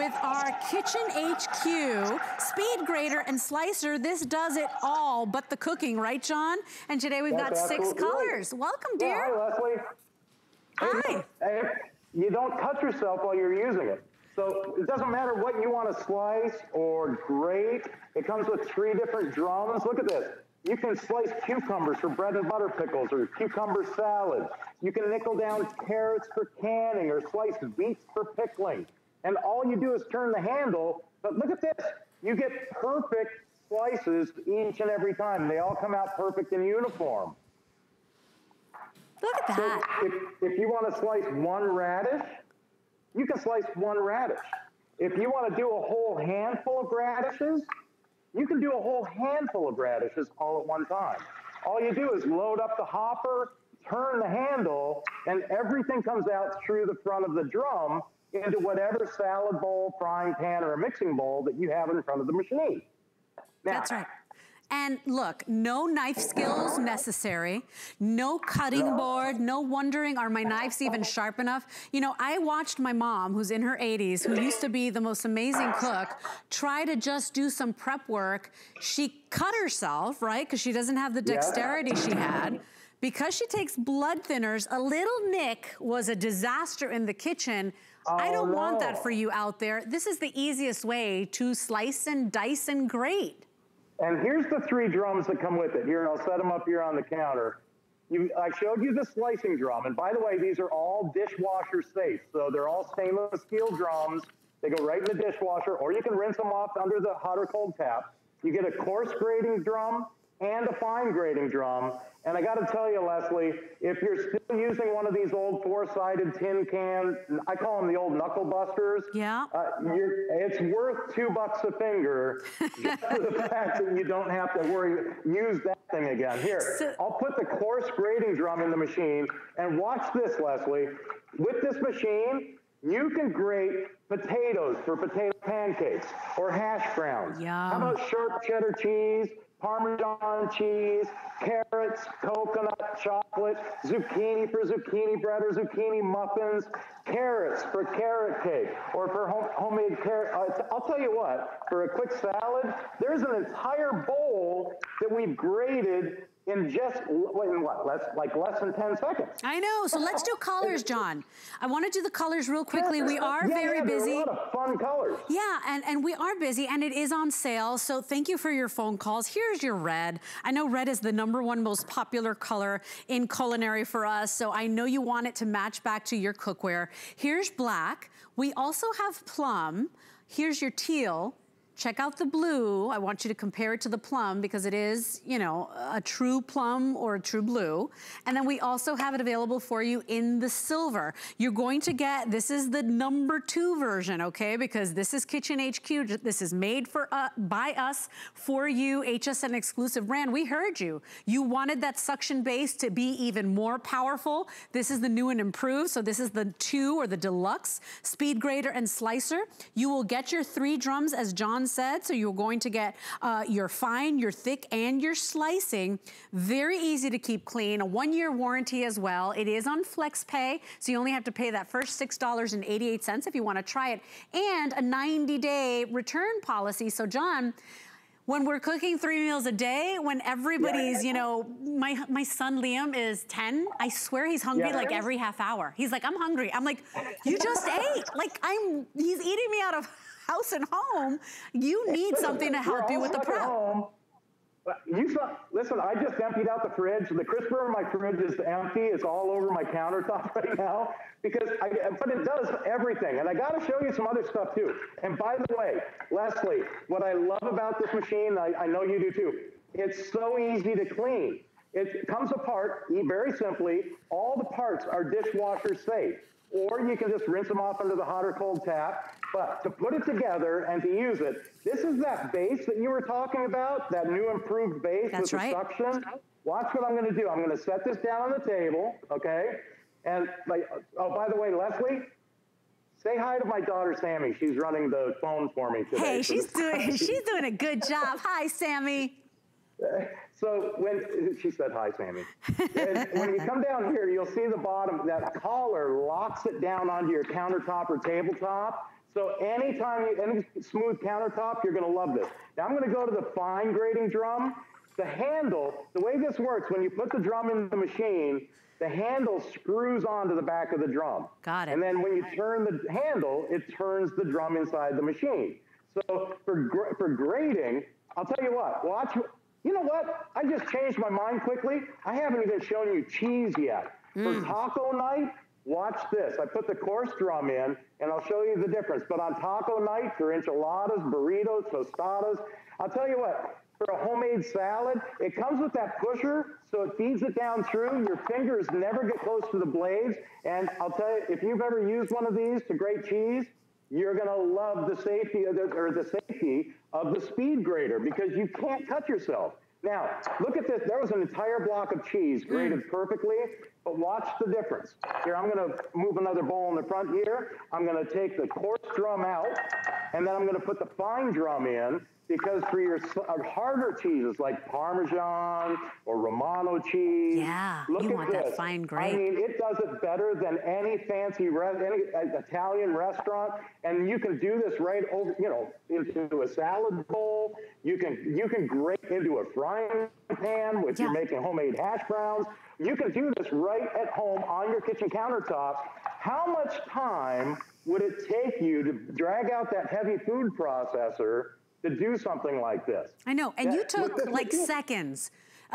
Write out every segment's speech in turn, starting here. With our Kitchen HQ Speed Grater and Slicer, this does it all but the cooking, right, John? And today we've got six colors. Right. Welcome, dear. Yeah, hi, Leslie. Hi. Hey, you don't touch yourself while you're using it. So it doesn't matter what you want to slice or grate. It comes with three different drums. Look at this. You can slice cucumbers for bread and butter pickles or cucumber salad. You can nickel down carrots for canning or slice beets for pickling. And all you do is turn the handle, but look at this. You get perfect slices each and every time. They all come out perfect and uniform. Look at that. So if you want to slice one radish, you can slice one radish. If you want to do a whole handful of radishes, you can do a whole handful of radishes all at one time. All you do is load up the hopper, turn the handle, and everything comes out through the front of the drum into whatever salad bowl, frying pan, or a mixing bowl that you have in front of the machine. Now, that's right. And look, no knife skills necessary, no cutting board, no wondering, are my knives even sharp enough? You know, I watched my mom, who's in her 80s, who used to be the most amazing cook, try to just do some prep work. She cut herself, right, because she doesn't have the dexterity she had. Because she takes blood thinners, a little nick was a disaster in the kitchen. Oh, I don't want that for you out there. This is the easiest way to slice and dice and grate. And here's the three drums that come with it. Here, I'll set them up here on the counter. I showed you the slicing drum. And by the way, these are all dishwasher safe. So they're all stainless steel drums. They go right in the dishwasher, or you can rinse them off under the hot or cold tap. You get a coarse grating drum and a fine grating drum. And I got to tell you, Leslie, if you're still using one of these old four-sided tin cans, I call them the old knuckle busters. Yeah. It's worth $2 a finger just for the fact that you don't have to worry, use that thing again. Here, I'll put the coarse grating drum in the machine, and watch this, Leslie. With this machine, you can grate potatoes for potato pancakes or hash browns. Yum. How about sharp cheddar cheese, Parmesan cheese, carrots, coconut, chocolate, zucchini for zucchini bread or zucchini muffins, carrots for carrot cake or for homemade carrot. I'll tell you what, for a quick salad, there's an entire bowl that we've grated in just, less than 10 seconds. I know, so let's do colors, John. I wanna do the colors real quickly. We are very busy. Yeah, a lot of fun colors. Yeah, and we are busy, and it is on sale, so thank you for your phone calls. Here's your red. I know red is the #1 most popular color in culinary for us, so I know you want it to match back to your cookware. Here's black. We also have plum. Here's your teal. Check out the blue. I want you to compare it to the plum because it is, you know, a true plum or a true blue. And then we also have it available for you in the silver. You're going to get, this is the #2 version, okay? Because this is Kitchen HQ. This is made for by us, for you, HSN exclusive brand. We heard you. You wanted that suction base to be even more powerful. This is the new and improved. So this is the 2 or the deluxe speed grater and slicer. You will get your 3 drums, as John said, so you're going to get your fine, your thick, and your slicing. Very easy to keep clean. A 1-year warranty as well. It is on flex pay, so you only have to pay that first $6.88 if you want to try it, and a 90-day return policy. So John, when we're cooking 3 meals a day, when everybody's, you know, my son Liam is 10, I swear he's hungry like every half hour. He's like, I'm hungry. I'm like, you just ate. Like, he's eating me out of house and home. You need something to help you with the prep. Listen, I just emptied out the fridge. The crisper in my fridge is empty. It's all over my countertop right now because but it does everything. And I got to show you some other stuff too. And by the way, Leslie, what I love about this machine, I know you do too, it's so easy to clean. It comes apart very simply. All the parts are dishwasher safe, or you can just rinse them off under the hot or cold tap. But to put it together and to use it, this is that base that you were talking about, that new improved base with the suction. Watch what I'm gonna do. I'm gonna set this down on the table, okay? And, oh, by the way, Leslie, say hi to my daughter, Sammy. She's running the phone for me today. Hey, she's doing a good job. Hi, Sammy. So when she said hi, Sammy, and when you come down here, you'll see the bottom, that collar locks it down onto your countertop or tabletop. So anytime you, any smooth countertop, you're gonna love this. Now I'm gonna go to the fine grating drum. The handle, the way this works, when you put the drum in the machine, the handle screws onto the back of the drum. Got it. And then when you turn the handle, it turns the drum inside the machine. So for grating, I'll tell you what, watch, you know what? I just changed my mind quickly. I haven't even shown you cheese yet. Mm. For taco night, watch this. I put the coarse drum in, and I'll show you the difference. But on taco night, for enchiladas, burritos, tostadas, I'll tell you what, for a homemade salad, it comes with that pusher, so it feeds it down through. Your fingers never get close to the blades. And I'll tell you, if you've ever used one of these to grate cheese, you're gonna love the safety of the speed grater, because you can't cut yourself. Now, look at this. There was an entire block of cheese grated perfectly, but watch the difference. Here, I'm gonna move another bowl in the front here. I'm gonna take the coarse drum out, and then I'm gonna put the fine drum in, because for your harder cheeses like Parmesan or Romano cheese, yeah, look at this. That fine grate. I mean, it does it better than any fancy Italian restaurant, and you can do this right over, you know, into a salad bowl. You can grate into a frying pan if you're making homemade hash browns. You can do this right at home on your kitchen countertop. How much time would it take you to drag out that heavy food processor to do something like this? I know, and you took like seconds.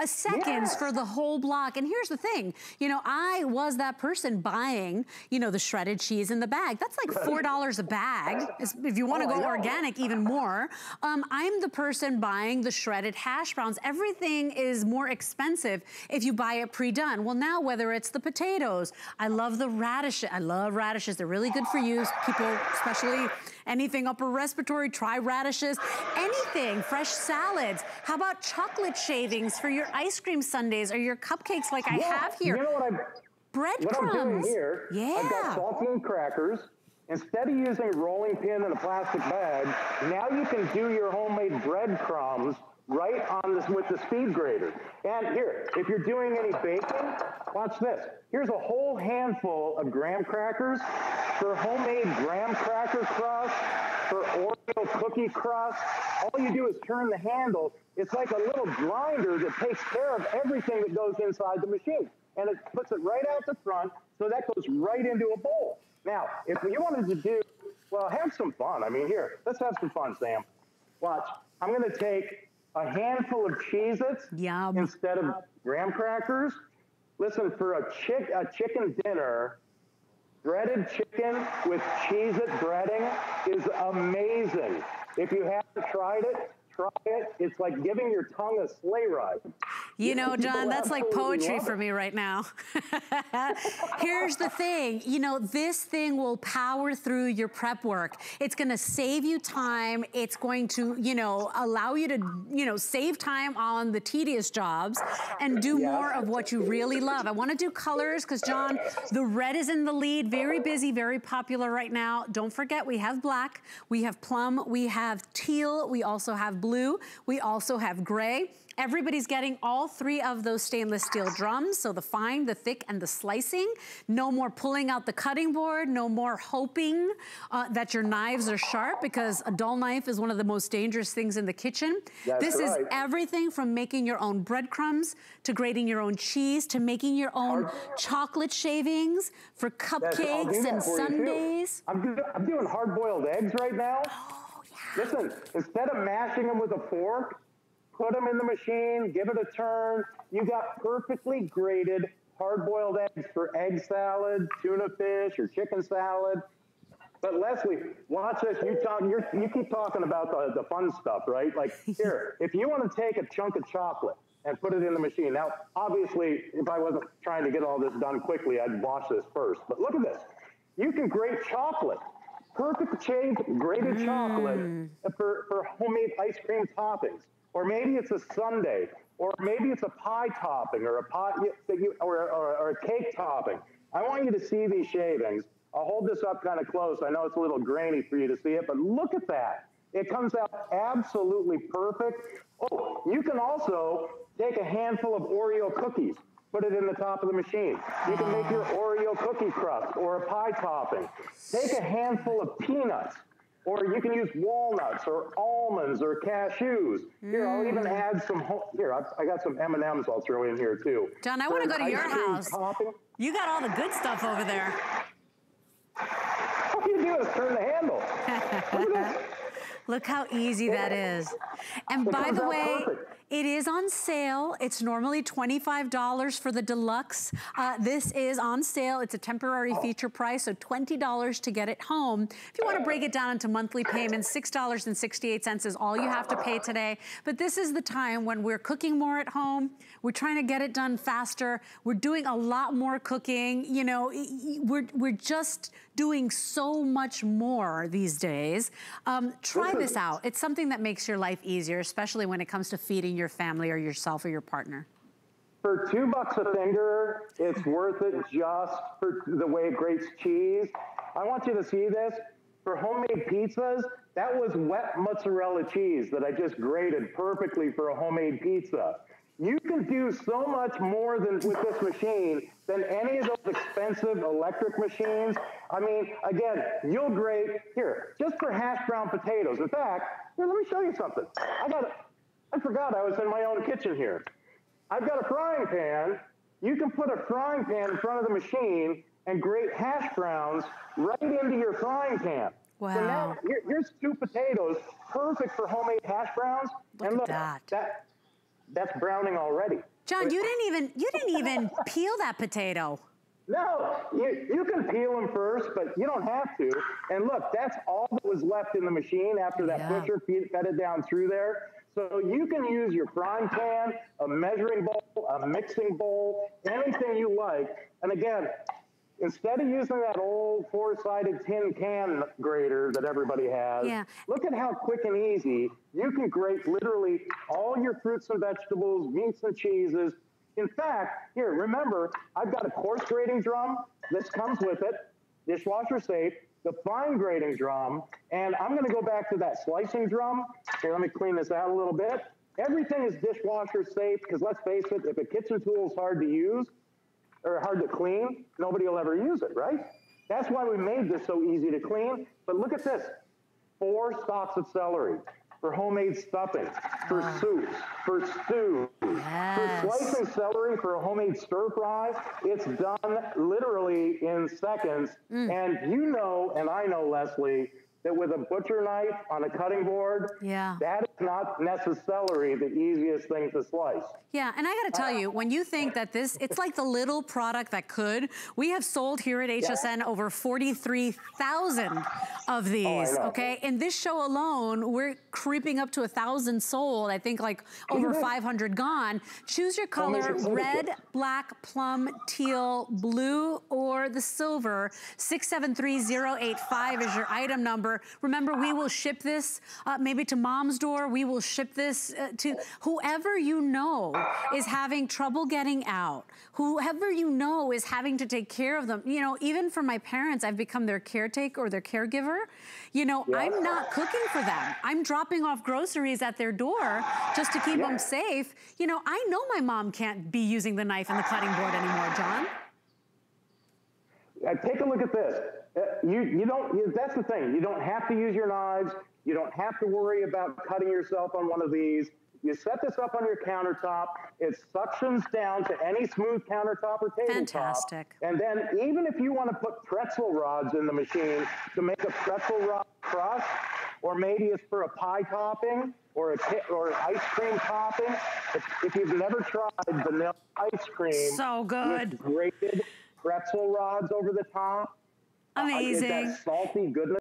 Seconds for the whole block. And here's the thing, you know, I was that person buying, you know, the shredded cheese in the bag. That's like $4 a bag. If you want to go organic, even more. I'm the person buying the shredded hash browns. Everything is more expensive if you buy it pre-done. Well, now whether it's the potatoes, I love the radishes. I love radishes. They're really good for you, people, especially anything upper respiratory, try radishes, anything, fresh salads. How about chocolate shavings for your ice cream sundaes or your cupcakes like I have here? You know what I'm doing here? Yeah. I've got saltine crackers. Instead of using a rolling pin in a plastic bag, now you can do your homemade breadcrumbs right on this with the speed grater. And here, if you're doing any baking, watch this. Here's a whole handful of graham crackers for homemade graham cracker crust, for Oreo cookie crust. All you do is turn the handle. It's like a little grinder that takes care of everything that goes inside the machine. And it puts it right out the front, so that goes right into a bowl. Now, if you wanted to do, well, have some fun. I mean, here, let's have some fun, Sam. Watch, I'm gonna take a handful of Cheez-Its instead of graham crackers. Listen, for a chicken dinner, breaded chicken with Cheez-It breading is amazing. If you haven't tried it, try it. It's like giving your tongue a sleigh ride. You know, John, that's like poetry for me right now. Here's the thing, you know, this thing will power through your prep work. It's gonna save you time. It's going to, you know, allow you to, you know, save time on the tedious jobs and do more of what you really love. I wanna do colors, because John, the red is in the lead, very busy, very popular right now. Don't forget, we have black, we have plum, we have teal, we also have blue, we also have gray. Everybody's getting all three of those stainless steel drums, so the fine, the thick, and the slicing. No more pulling out the cutting board, no more hoping that your knives are sharp, because a dull knife is one of the most dangerous things in the kitchen. This is everything from making your own breadcrumbs, to grating your own cheese, to making your own chocolate shavings for cupcakes and sundaes. I'm doing hard-boiled eggs right now. Oh, yeah. Listen, instead of mashing them with a fork, put them in the machine, give it a turn. You got perfectly grated hard-boiled eggs for egg salad, tuna fish, or chicken salad. But Leslie, watch this. You keep talking about the fun stuff, right? Like here, if you want to take a chunk of chocolate and put it in the machine. Now, obviously, if I wasn't trying to get all this done quickly, I'd wash this first. But look at this. You can grate chocolate. Perfect shade grated chocolate for homemade ice cream toppings. Or maybe it's a sundae, or maybe it's a pie topping, or a pie, or a cake topping. I want you to see these shavings. I'll hold this up kind of close. I know it's a little grainy for you to see it, but look at that. It comes out absolutely perfect. Oh, you can also take a handful of Oreo cookies, put it in the top of the machine. You can make your Oreo cookie crust or a pie topping. Take a handful of peanuts, Or you can use walnuts or almonds or cashews. Here, I'll even add some, here, I got some M&Ms I'll throw in here too. John, I want to go to your house. Topping. You got all the good stuff over there. All you do is turn the handle. Look at this. Look how easy that is. And by the way, it is on sale. It's normally $25 for the deluxe. This is on sale. It's a temporary feature price, so $20 to get it home. If you want to break it down into monthly payments, $6.68 is all you have to pay today. But this is the time when we're cooking more at home. We're trying to get it done faster. We're doing a lot more cooking. You know, we're just doing so much more these days. Try this out. It's something that makes your life easier, especially when it comes to feeding your family or yourself or your partner. For $2 a finger, it's worth it just for the way it grates cheese. I want you to see this. For homemade pizzas, that was wet mozzarella cheese that I just grated perfectly for a homemade pizza. You can do so much more than with this machine than any of those expensive electric machines. I mean, again, you'll grate here just for hash brown potatoes. In fact, here, let me show you something. I forgot I was in my own kitchen here. I've got a frying pan. You can put a frying pan in front of the machine and grate hash browns right into your frying pan. Wow. So now here's two potatoes, perfect for homemade hash browns. Look, and look at that. That's browning already. John, you didn't even peel that potato. No, you can peel them first, but you don't have to. And look, that's all that was left in the machine after that pusher fed it down through there. So you can use your frying pan, a measuring bowl, a mixing bowl, anything you like. And again, instead of using that old four-sided tin can grater that everybody has, look at how quick and easy you can grate literally all your fruits and vegetables, meats and cheeses. In fact, here, remember, I've got a coarse grating drum. This comes with it, dishwasher safe, the fine grating drum, and I'm gonna go back to that slicing drum. Here, let me clean this out a little bit. Everything is dishwasher safe, because let's face it, if a kitchen tool is hard to use, or hard to clean, nobody will ever use it, right? That's why we made this so easy to clean. But look at this, 4 stalks of celery for homemade stuffing, for soups, for stews, for slicing celery for a homemade stir fry. It's done literally in seconds. And you know, and I know, Leslie, that with a butcher knife on a cutting board, that is not necessarily the easiest thing to slice. Yeah, and I gotta tell you, when you think that this, it's like the little product that could, we have sold here at HSN over 43,000 of these, okay? In this show alone, we're creeping up to 1,000 sold, I think like over 500 gone. Choose your color, red, black, plum, teal, blue, or the silver. 673085 is your item number. Remember, we will ship this maybe to mom's door. We will ship this to whoever you know is having trouble getting out, whoever you know is having to take care of them. You know, even for my parents, I've become their caretaker or their caregiver. You know, I'm not cooking for them. I'm dropping off groceries at their door just to keep them safe. You know, I know my mom can't be using the knife and the cutting board anymore, John. Take a look at this. That's the thing. You don't have to use your knives. You don't have to worry about cutting yourself on one of these. You set this up on your countertop. It suctions down to any smooth countertop or tabletop. Fantastic. And then even if you want to put pretzel rods in the machine to make a pretzel rod crust, or maybe it's for a pie topping or an ice cream topping. If you've never tried vanilla ice cream, so good, with grated pretzel rods over the top. Amazing. That salty goodness.